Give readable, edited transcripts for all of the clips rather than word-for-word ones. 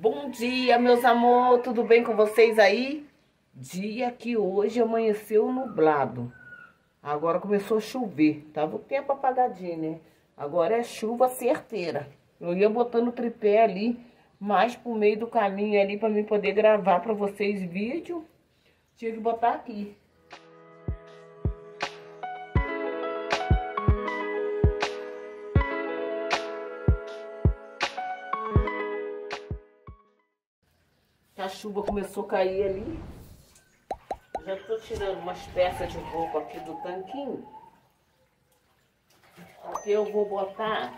Bom dia, meus amor, tudo bem com vocês aí? Dia que hoje amanheceu nublado. Agora começou a chover, tava o tempo apagadinho, né? Agora é chuva certeira. Eu ia botando o tripé ali, mais pro meio do caminho ali, pra mim poder gravar pra vocês vídeo. Tinha que botar aqui. A chuva começou a cair ali. Já estou tirando umas peças de roupa aqui do tanquinho. Aqui eu vou botar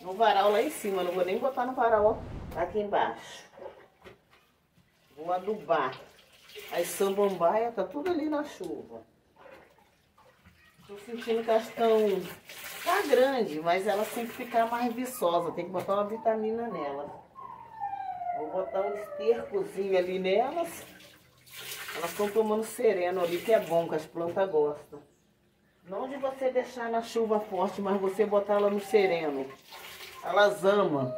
no varal lá em cima. Não vou nem botar no varal aqui embaixo. Vou adubar. As sambambaia tá tudo ali na chuva. Estou sentindo que elas estão... Tá grande, mas ela tem que ficar mais viçosa. Tem que botar uma vitamina nela. Vou botar um estercozinho ali nelas. Elas estão tomando sereno ali, que é bom, que as plantas gostam. Não de você deixar na chuva forte, mas você botar ela no sereno. Elas amam.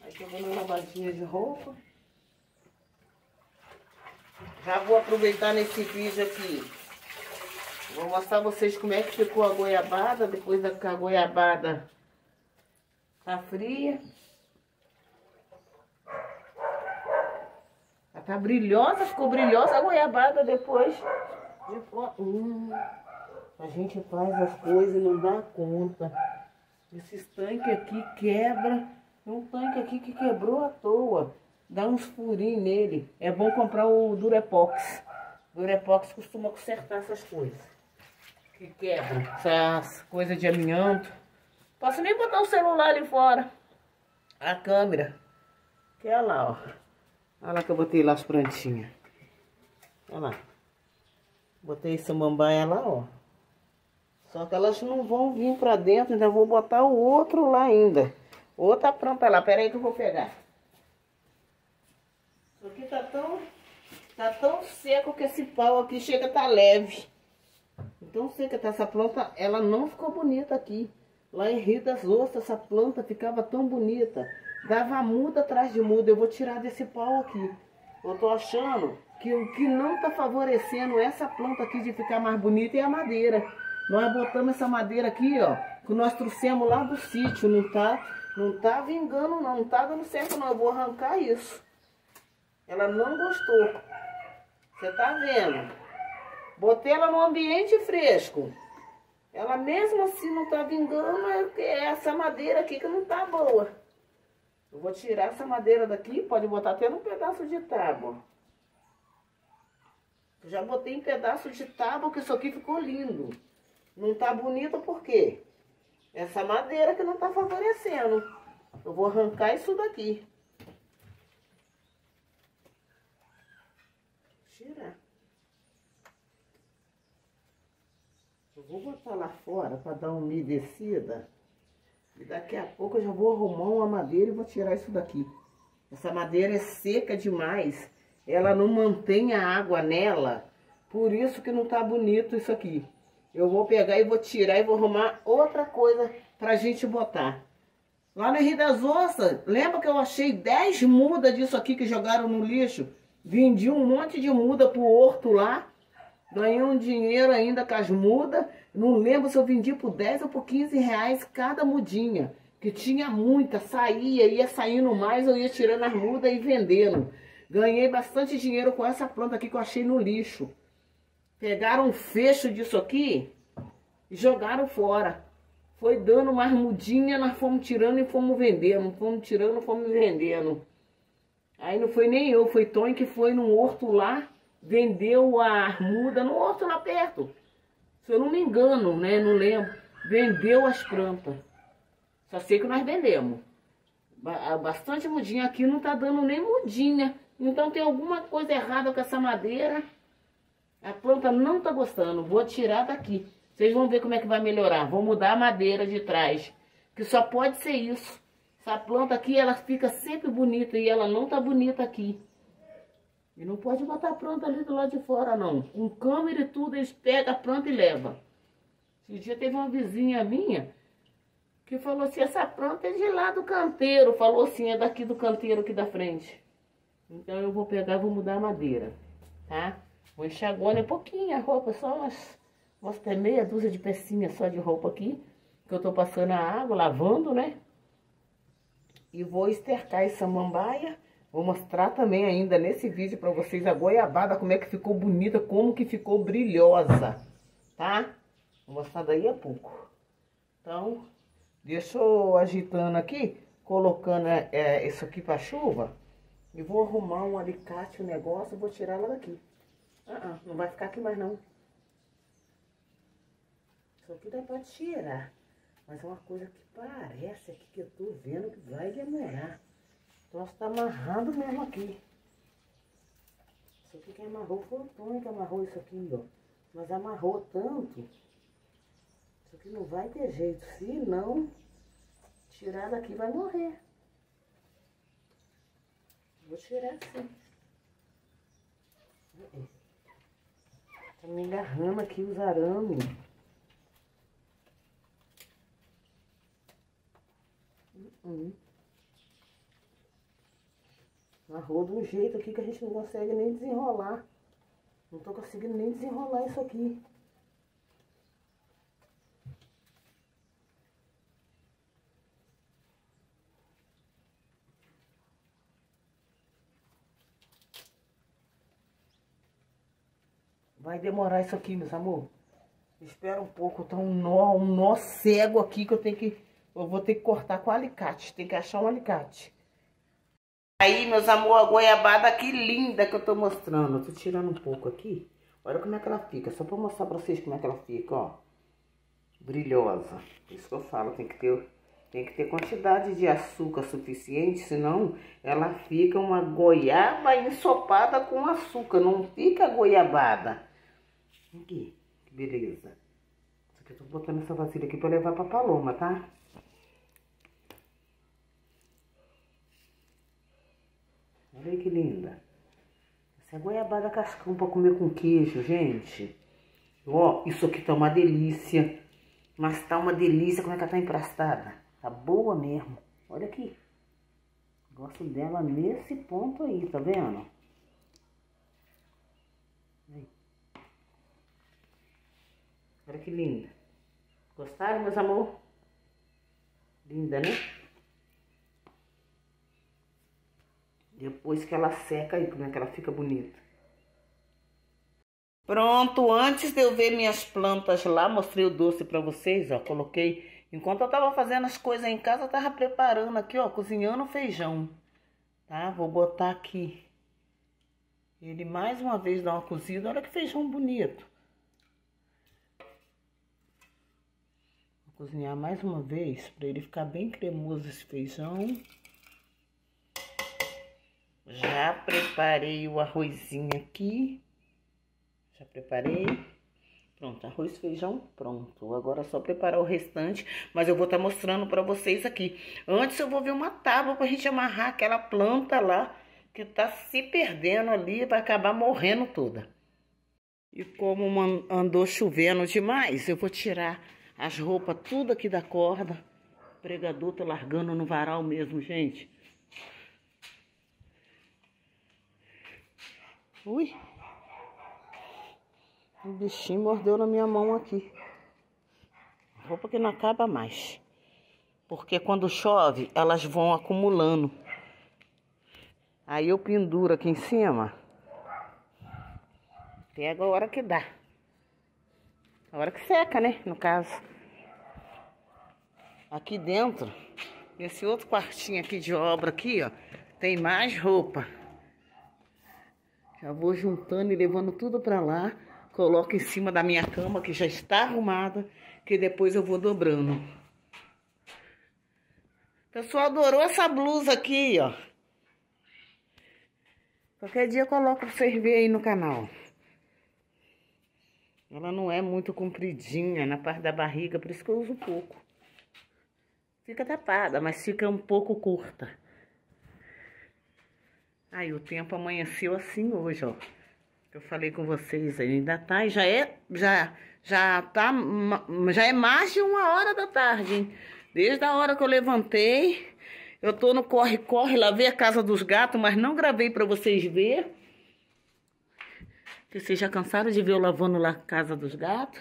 Aí eu vou na lavadinha de roupa. Já vou aproveitar nesse vídeo aqui. Vou mostrar vocês como é que ficou a goiabada, depois que a goiabada tá fria. Ela tá brilhosa, ficou brilhosa a goiabada depois. A gente faz as coisas e não dá conta. Esses tanques aqui quebra. Um tanque aqui que quebrou à toa. Dá uns furinhos nele. É bom comprar o Durepox. Durepox costuma consertar essas coisas. Que quebra, essas coisas de amianto. Posso nem botar o celular ali fora. A câmera. Que é lá, ó. Olha lá que eu botei lá as plantinhas. Olha lá. Botei essa samambaia lá, ó. Só que elas não vão vir pra dentro. Ainda vou botar o outro lá ainda. Outra planta lá. Pera aí que eu vou pegar. Isso aqui tá tão seco que esse pau aqui chega a tá leve. Então, sei que essa planta, ela não ficou bonita aqui. Lá em Rio das Ostras, essa planta ficava tão bonita. Dava muda atrás de muda. Eu vou tirar desse pau aqui. Eu tô achando que o que não tá favorecendo essa planta aqui de ficar mais bonita é a madeira. Nós botamos essa madeira aqui, ó, que nós trouxemos lá do sítio. Não tá vingando, não tá dando certo, não. Eu vou arrancar isso. Ela não gostou. Você tá vendo? Botei ela no ambiente fresco. Ela mesmo assim não tá vingando, é essa madeira aqui que não tá boa. Eu vou tirar essa madeira daqui, pode botar até num pedaço de tábua. Eu já botei em pedaço de tábua, que isso aqui ficou lindo. Não tá bonito por quê? Essa madeira que não tá favorecendo. Eu vou arrancar isso daqui. Tirar. Eu vou botar lá fora para dar uma umedecida. E daqui a pouco eu já vou arrumar uma madeira e vou tirar isso daqui. Essa madeira é seca demais. Ela não mantém a água nela. Por isso que não tá bonito isso aqui. Eu vou pegar e vou tirar e vou arrumar outra coisa pra gente botar. Lá no Rio das Ostras, lembra que eu achei 10 mudas disso aqui que jogaram no lixo? Vendi um monte de muda pro horto lá. Ganhei um dinheiro ainda com as mudas. Não lembro se eu vendi por 10 ou por 15 reais cada mudinha. Que tinha muita, saía, ia saindo mais, eu ia tirando as mudas e vendendo. Ganhei bastante dinheiro com essa planta aqui que eu achei no lixo. Pegaram um fecho disso aqui e jogaram fora. Foi dando mais mudinha, nós fomos tirando e fomos vendendo. Fomos tirando, fomos vendendo. Aí não foi nem eu, foi Tony que foi num horto lá. Vendeu a muda no outro lá perto. Se eu não me engano, né? Não lembro. Vendeu as plantas. Só sei que nós vendemos. Bastante mudinha aqui, não tá dando nem mudinha. Então tem alguma coisa errada com essa madeira. A planta não tá gostando. Vou tirar daqui. Vocês vão ver como é que vai melhorar. Vou mudar a madeira de trás. Que só pode ser isso. Essa planta aqui, ela fica sempre bonita e ela não tá bonita aqui. E não pode botar a planta ali do lado de fora, não. Com câmera e tudo, eles pegam a planta e levam. Esse dia teve uma vizinha minha que falou assim, essa planta é de lá do canteiro. Falou assim, é daqui do canteiro aqui da frente. Então eu vou pegar e vou mudar a madeira, tá? Vou enxaguar, é pouquinha a roupa, só umas até meia dúzia de pecinhas só de roupa aqui. Que eu tô passando a água, lavando, né? E vou estercar essa samambaia. Vou mostrar também ainda nesse vídeo pra vocês a goiabada, como é que ficou bonita, como que ficou brilhosa, tá? Vou mostrar daí a pouco. Então, deixa eu agitando aqui, colocando isso aqui pra chuva. E vou arrumar um alicate, um negócio, vou tirar ela daqui. Não vai ficar aqui mais não. Isso aqui dá pra tirar. Mas é uma coisa que parece aqui que eu tô vendo que vai demorar. Nossa, tá amarrado mesmo aqui. Isso aqui que amarrou foi o Tony que amarrou isso aqui, ó. Mas amarrou tanto. Isso aqui não vai ter jeito. Se não, tirar daqui vai morrer. Vou tirar assim. Tá me agarrando aqui os arames. Amarrou de um jeito aqui que a gente não consegue nem desenrolar. Não tô conseguindo nem desenrolar isso aqui. Vai demorar isso aqui, meus amor. Espera um pouco, tá um nó cego aqui que eu vou ter que cortar com alicate. Tem que achar um alicate. Aí, meus amor, a goiabada que linda que eu tô mostrando. Eu tô tirando um pouco aqui. Olha como é que ela fica. Só pra mostrar pra vocês como é que ela fica, ó. Brilhosa. Por isso que eu falo, tem que ter quantidade de açúcar suficiente, senão ela fica uma goiaba ensopada com açúcar. Não fica goiabada. Aqui, que beleza. Isso aqui eu tô botando essa vasilha aqui pra levar pra Paloma, tá? Olha aí que linda. Essa é goiabada cascão pra comer com queijo, gente. Ó, isso aqui tá uma delícia. Mas tá uma delícia como é que ela tá emprestada. Tá boa mesmo. Olha aqui. Gosto dela nesse ponto aí, tá vendo? Olha que linda. Gostaram, meus amor? Linda, né? Depois que ela seca, aí como é que ela fica bonita. Pronto, antes de eu ver minhas plantas lá, mostrei o doce pra vocês, ó. Coloquei, enquanto eu tava fazendo as coisas em casa, eu tava preparando aqui, ó, cozinhando feijão. Tá? Vou botar aqui. Ele mais uma vez dá uma cozida. Olha que feijão bonito. Vou cozinhar mais uma vez, pra ele ficar bem cremoso esse feijão. Já preparei o arrozinho aqui. Já preparei. Pronto, arroz, feijão, pronto. Agora é só preparar o restante, mas eu vou estar mostrando pra vocês aqui. Antes eu vou ver uma tábua pra gente amarrar aquela planta lá, que tá se perdendo ali, vai acabar morrendo toda. E como andou chovendo demais, eu vou tirar as roupas tudo aqui da corda. O pregador tô largando no varal mesmo, gente. Ui, o bichinho mordeu na minha mão aqui. Roupa que não acaba mais. Porque quando chove, elas vão acumulando. Aí eu penduro aqui em cima. Pega a hora que dá. A hora que seca, né? No caso. Aqui dentro, nesse outro quartinho aqui de obra aqui, ó, tem mais roupa. Já vou juntando e levando tudo pra lá. Coloco em cima da minha cama, que já está arrumada, que depois eu vou dobrando. O pessoal adorou essa blusa aqui, ó. Qualquer dia eu coloco pra vocês verem aí no canal. Ela não é muito compridinha na parte da barriga, por isso que eu uso pouco. Fica tapada, mas fica um pouco curta. Aí o tempo amanheceu assim hoje, ó. Eu falei com vocês, ainda tá e já é, já Já é mais de 1h da tarde, hein? Desde a hora que eu levantei, eu tô no corre-corre, lavei a casa dos gatos, mas não gravei pra vocês verem. Vocês já cansaram de ver eu lavando lá a casa dos gatos?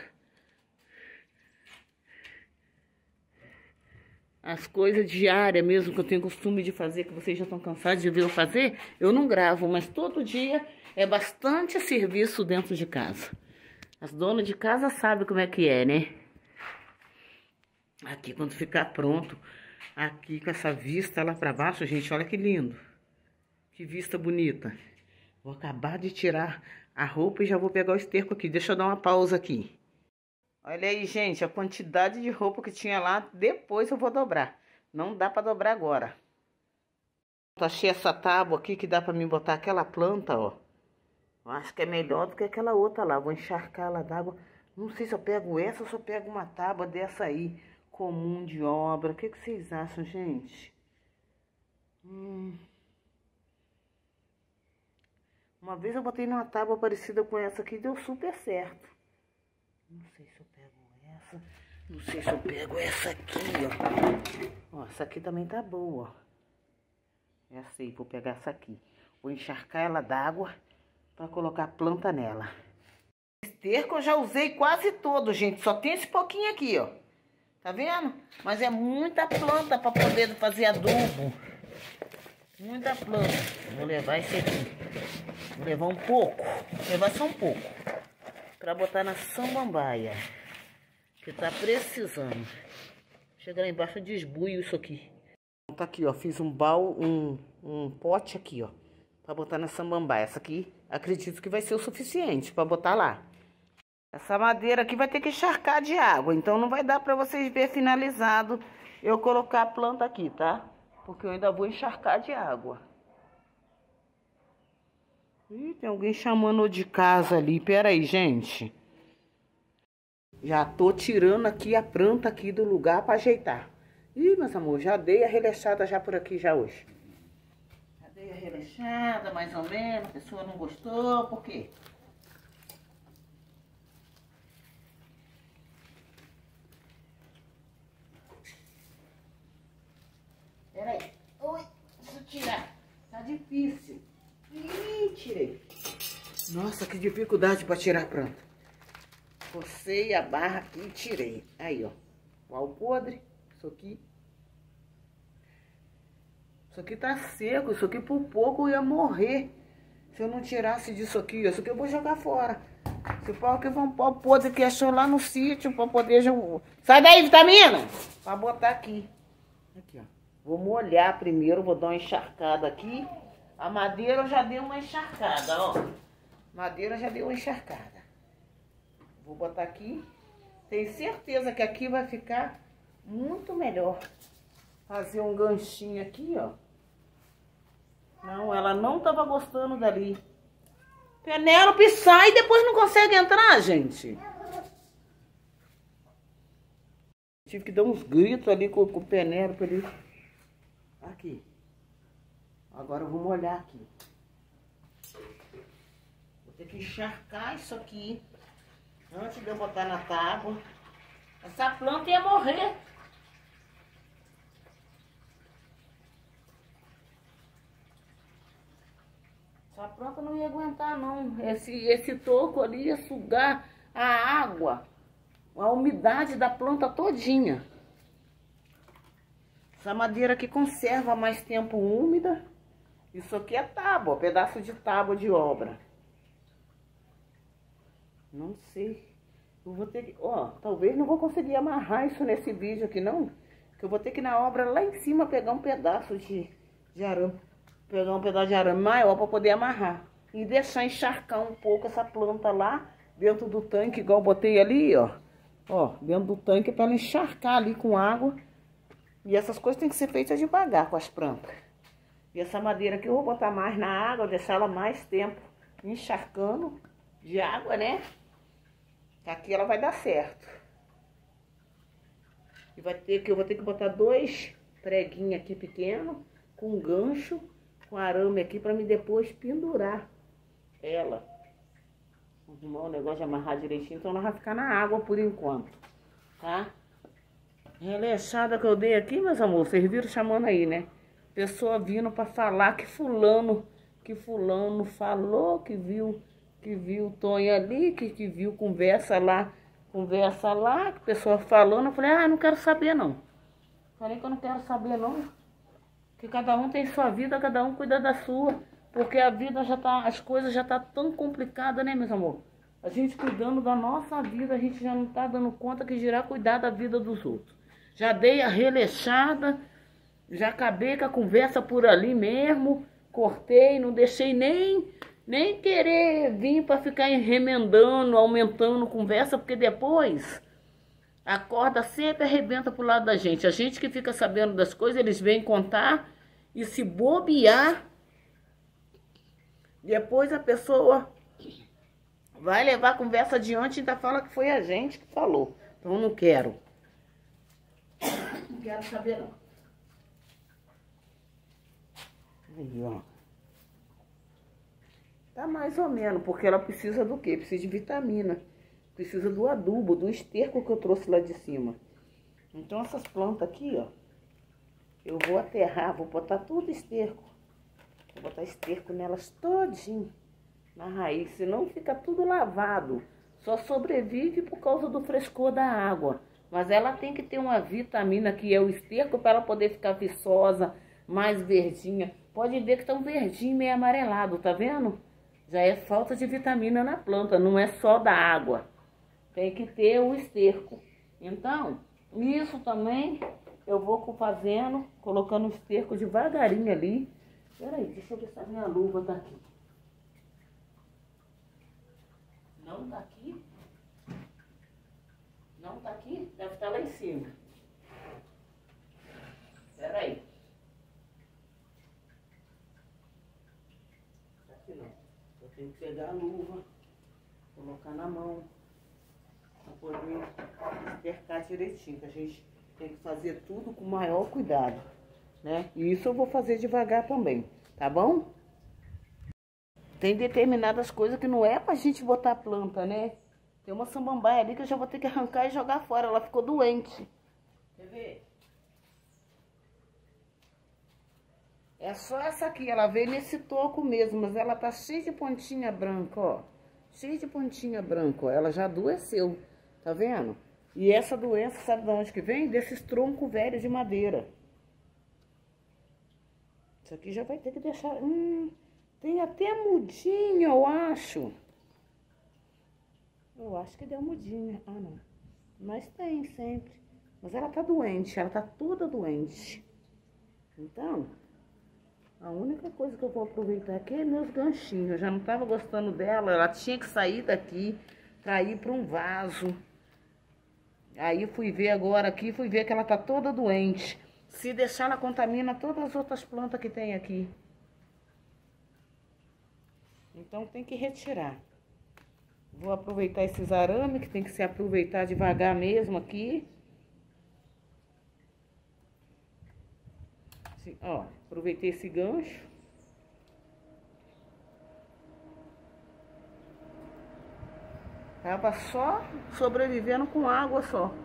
As coisas diárias mesmo que eu tenho costume de fazer, que vocês já estão cansados de ver eu fazer, eu não gravo, mas todo dia é bastante serviço dentro de casa. As donas de casa sabem como é que é, né? Aqui, quando ficar pronto, aqui com essa vista lá pra baixo, gente, olha que lindo. Que vista bonita. Vou acabar de tirar a roupa e já vou pegar o esterco aqui. Deixa eu dar uma pausa aqui. Olha aí, gente, a quantidade de roupa que tinha lá, depois eu vou dobrar. Não dá pra dobrar agora. Achei essa tábua aqui que dá pra mim botar aquela planta, ó. Acho que é melhor do que aquela outra lá. Vou encharcar ela d'água. Não sei se eu pego essa ou se eu pego uma tábua dessa aí. Comum de obra. O que que vocês acham, gente? Uma vez eu botei numa tábua parecida com essa aqui e deu super certo. Não sei se eu pego essa. Não sei se eu pego essa aqui, ó. Ó, essa aqui também tá boa, ó. Essa aí, vou pegar essa aqui. Vou encharcar ela d'água pra colocar a planta nela. Esterco eu já usei quase todo, gente. Só tem esse pouquinho aqui, ó. Tá vendo? Mas é muita planta pra poder fazer adubo. Muita planta. Vou levar esse aqui. Vou levar um pouco. Vou levar só um pouco. Pra botar na samambaia. Que tá precisando. Chega lá embaixo, eu desbuio isso aqui. Tá aqui, ó. Fiz um baú, um pote aqui, ó. Pra botar na samambaia. Essa aqui, acredito que vai ser o suficiente pra botar lá. Essa madeira aqui vai ter que encharcar de água, então não vai dar pra vocês ver finalizado eu colocar a planta aqui, tá? Porque eu ainda vou encharcar de água. Ih, tem alguém chamando de casa ali, pera aí, gente. Já tô tirando aqui a planta aqui do lugar pra ajeitar. Ih, meus amores, já dei a relaxada já por aqui já hoje. Já dei a relaxada, mais ou menos, a pessoa não gostou, por quê? Peraí. Oi, preciso tirar. Tá difícil. Ih, tirei. Nossa, que dificuldade pra tirar a planta. Cocei a barra aqui e tirei. Aí, ó. O algodão podre. Isso aqui. Isso aqui tá seco. Isso aqui por pouco eu ia morrer. Se eu não tirasse disso aqui, ó. Isso aqui eu vou jogar fora. Esse pau aqui foi um pau podre que achou lá no sítio pra poder jogar. Sai daí, vitamina! Pra botar aqui. Aqui, ó. Vou molhar primeiro, vou dar uma encharcada aqui. A madeira eu já dei uma encharcada, ó. Madeira eu já dei uma encharcada. Vou botar aqui. Tenho certeza que aqui vai ficar muito melhor. Fazer um ganchinho aqui, ó. Não, ela não tava gostando dali. Penélope sai e depois não consegue entrar, gente. Tive que dar uns gritos ali com o Penélope ali. Aqui. Agora eu vou molhar aqui. Vou ter que encharcar isso aqui antes de eu botar na tábua. Essa planta ia morrer. Essa planta não ia aguentar, não. Esse toco ali ia sugar a água, a umidade da planta todinha. Essa madeira que conserva mais tempo úmida. Isso aqui é tábua, pedaço de tábua de obra. Não sei. Eu vou ter que... Ó, talvez não vou conseguir amarrar isso nesse vídeo aqui, não. Porque eu vou ter que ir na obra lá em cima pegar um pedaço de arame. Pegar um pedaço de arame maior pra poder amarrar. E deixar encharcar um pouco essa planta lá dentro do tanque, igual eu botei ali, ó. Ó, dentro do tanque pra ela encharcar ali com água. E essas coisas tem que ser feitas devagar com as plantas. E essa madeira aqui eu vou botar mais na água, deixar ela mais tempo encharcando de água, né? Aqui ela vai dar certo. E eu vou ter que botar 2 preguinhos aqui pequenos, com gancho, com arame aqui, pra me depois pendurar ela. arrumar o negócio de amarrar direitinho, então ela vai ficar na água por enquanto, tá? Relaxada que eu dei aqui, meus amores, vocês viram chamando aí, né? Pessoa vindo pra falar que fulano falou, que viu o Tonho ali, que viu conversa lá, que pessoa falando. Eu falei, ah, não quero saber não. Falei que eu não quero saber não. Que cada um tem sua vida, cada um cuida da sua. Porque a vida já tá, as coisas já tá tão complicadas, né, meus amor? A gente cuidando da nossa vida, a gente já não tá dando conta que girar cuidar da vida dos outros. Já dei a relaxada, já acabei com a conversa por ali mesmo, cortei, não deixei nem querer vir para ficar remendando, aumentando conversa, porque depois a corda sempre arrebenta pro lado da gente. A gente que fica sabendo das coisas, eles vêm contar e se bobear, depois a pessoa vai levar a conversa adiante e ainda fala que foi a gente que falou. Então não quero. Não quero saber não. Aí, ó. Tá mais ou menos, porque ela precisa do quê? Precisa de vitamina. Precisa do adubo, do esterco que eu trouxe lá de cima. Então essas plantas aqui, ó, eu vou aterrar, vou botar tudo esterco. Vou botar esterco nelas todinho, na raiz, senão fica tudo lavado. Só sobrevive por causa do frescor da água. Mas ela tem que ter uma vitamina que é o esterco para ela poder ficar viçosa, mais verdinha. Pode ver que tá um verdinho meio amarelado, tá vendo? Já é falta de vitamina na planta, não é só da água. Tem que ter o esterco. Então, isso também eu vou fazendo, colocando o esterco devagarinho ali. Peraí, deixa eu ver se a minha luva tá aqui. Não tá aqui? Não tá aqui? Deve estar lá em cima. Peraí. Tem que pegar a luva, colocar na mão, para poder estercar direitinho, que a gente tem que fazer tudo com o maior cuidado, né? E isso eu vou fazer devagar também, tá bom? Tem determinadas coisas que não é pra gente botar a planta, né? Tem uma samambaia ali que eu já vou ter que arrancar e jogar fora, ela ficou doente. Quer ver? É só essa aqui, ela veio nesse toco mesmo, mas ela tá cheia de pontinha branca, ó. Cheia de pontinha branca, ó. Ela já adoeceu, tá vendo? E essa doença, sabe de onde que vem? Desses troncos velhos de madeira. Isso aqui já vai ter que deixar... tem até mudinha, eu acho. Eu acho que deu mudinha. Ah, não. Mas tem sempre. Mas ela tá doente, ela tá toda doente. Então... a única coisa que eu vou aproveitar aqui é meus ganchinhos. Eu já não tava gostando dela, ela tinha que sair daqui para ir para um vaso. Aí fui ver agora aqui, fui ver que ela tá toda doente. Se deixar, ela contamina todas as outras plantas que tem aqui. Então tem que retirar. Vou aproveitar esses arames, que tem que se aproveitar devagar mesmo aqui. Ó, aproveitei esse gancho. Tava só sobrevivendo com água só.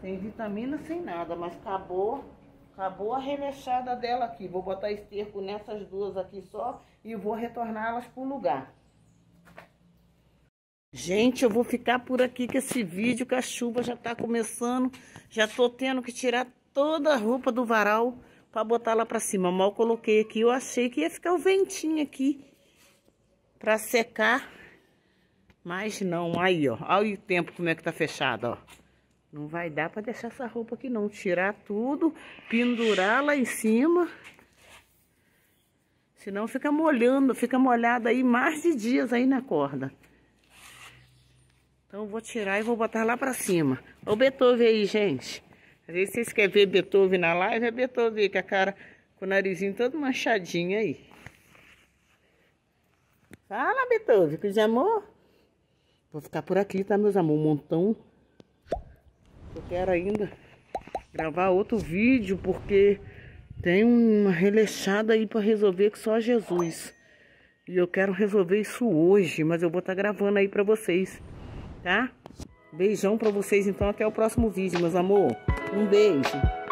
Sem vitamina, sem nada, mas acabou. Acabou a relaxada dela aqui. Vou botar esterco nessas duas aqui só e vou retorná-las pro lugar. Gente, eu vou ficar por aqui com esse vídeo, que a chuva já tá começando. Já tô tendo que tirar toda a roupa do varal para botar lá para cima. Mal coloquei aqui, eu achei que ia ficar o ventinho aqui para secar, mas não. Aí, ó, olha o tempo como é que tá fechado, ó. Não vai dar para deixar essa roupa aqui não. Tirar tudo, pendurar lá em cima, senão fica molhando, fica molhada aí mais de dias aí na corda. Então eu vou tirar e vou botar lá para cima. Ô Beethoven aí, gente. Às vezes vocês querem ver Beethoven na live, é Beethoven com a cara, com o narizinho todo manchadinho aí. Fala, Beethoven, que de amor. Vou ficar por aqui, tá, meus amor? Um montão. Eu quero ainda gravar outro vídeo, porque tem uma relaxada aí pra resolver que só Jesus. E eu quero resolver isso hoje, mas eu vou estar gravando aí pra vocês, tá? Beijão pra vocês, então até o próximo vídeo, meus amor. Um beijo.